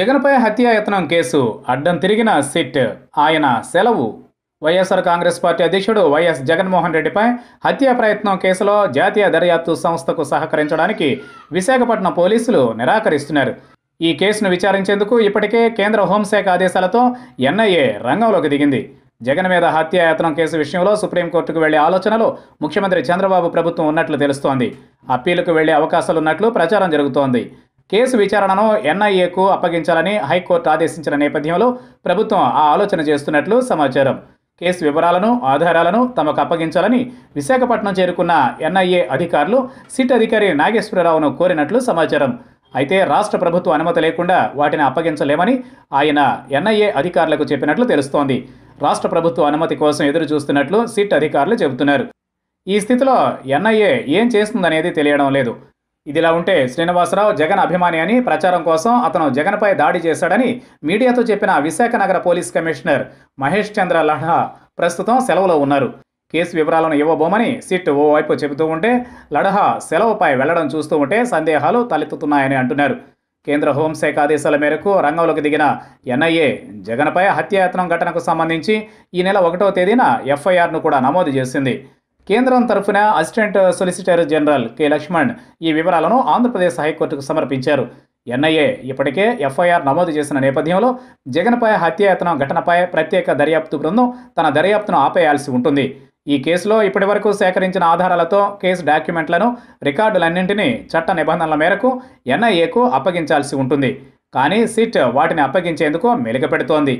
జగన్పై హత్యాయత్నం కేసు అడ్డం తిరిగిన సిట్, ఆయన సెలవు. వైఎస్ఆర్ కాంగ్రెస్ పార్టీ అధ్యక్షుడు వైఎస్ జగన్మోహన్ రెడ్డిపై హత్యా ప్రయత్నం కేసులో జాతీయ దర్యాప్తు సంస్థకు సహకరించడానికి విశాఖపట్నం పోలీసులు నిరాకరిస్తున్నారు. ఈ కేసును విచారించేందుకు ఇప్పటికే కేంద్ర హోంశాఖ ఆదేశాలతో ఎన్ఐఏ రంగంలోకి దిగింది. జగన్ మీద హత్యాయత్నం కేసు విషయంలో సుప్రీంకోర్టుకు వెళ్లే ఆలోచనలో ముఖ్యమంత్రి చంద్రబాబు ప్రభుత్వం ఉన్నట్లు తెలుస్తోంది. అప్పీలుకు వెళ్లే అవకాశాలున్నట్లు ప్రచారం జరుగుతోంది. కేసు విచారణను ఎన్ఐఏకు అప్పగించాలని హైకోర్టు ఆదేశించిన నేపథ్యంలో ప్రభుత్వం ఆ ఆలోచన చేస్తున్నట్లు సమాచారం. కేసు వివరాలను, ఆధారాలను తమకు అప్పగించాలని విశాఖపట్నం చేరుకున్న ఎన్ఐఏ అధికారులు సిట్ అధికారి నాగేశ్వరరావును కోరినట్లు సమాచారం. అయితే రాష్ట్ర ప్రభుత్వం అనుమతి లేకుండా వాటిని అప్పగించలేమని ఆయన ఎన్ఐఏ అధికారులకు చెప్పినట్లు తెలుస్తోంది. రాష్ట్ర ప్రభుత్వ అనుమతి కోసం ఎదురు చూస్తున్నట్లు సిట్ అధికారులు చెబుతున్నారు. ఈ స్థితిలో ఎన్ఐఏ ఏం చేస్తుందనేది తెలియడం లేదు. ఇదిలా ఉంటే శ్రీనివాసరావు జగన్ అభిమాని అని ప్రచారం కోసం అతను జగన్పై దాడి చేశాడని మీడియాతో చెప్పిన విశాఖ నగర పోలీస్ కమిషనర్ మహేష్ చంద్ర లహ్డా ప్రస్తుతం సెలవులో ఉన్నారు. కేసు వివరాలను ఇవ్వబోమని సిట్ ఓవైపు చెబుతూ ఉంటే, లహ్డా సెలవుపై వెళ్లడం చూస్తూ ఉంటే సందేహాలు తలెత్తుతున్నాయని అంటున్నారు. కేంద్ర హోంశాఖ ఆదేశాల మేరకు రంగంలోకి దిగిన ఎన్ఐఏ జగన్పై హత్యాయత్నం ఘటనకు సంబంధించి ఈ నెల 1వ తేదీన ఎఫ్ఐఆర్ను కూడా నమోదు చేసింది. కేంద్రం తరఫున assistant solicitor general K Lakshman ఈ వివరాలను ఆంధ్రప్రదేశ్ హైకోర్టుకు సమర్పించారు. ఎన్ఐఏ ఇప్పటికే ఎఫ్ఐఆర్ నమోదు చేసిన నేపథ్యంలో జగన్పై హత్యాయత్నం ఘటనపై ప్రత్యేక దర్యాప్తు బృందం తన దర్యాప్తును ఆపేయాల్సి ఉంటుంది. ఈ కేసులో ఇప్పటివరకు సేకరించిన ఆధారాలతో కేసు డాక్యుమెంట్లను, రికార్డులన్నింటినీ చట్ట నిబంధనల మేరకు ఎన్ఐఏకు అప్పగించాల్సి ఉంటుంది. కానీ సిట్ వాటిని అప్పగించేందుకు మెలిక పెడుతోంది.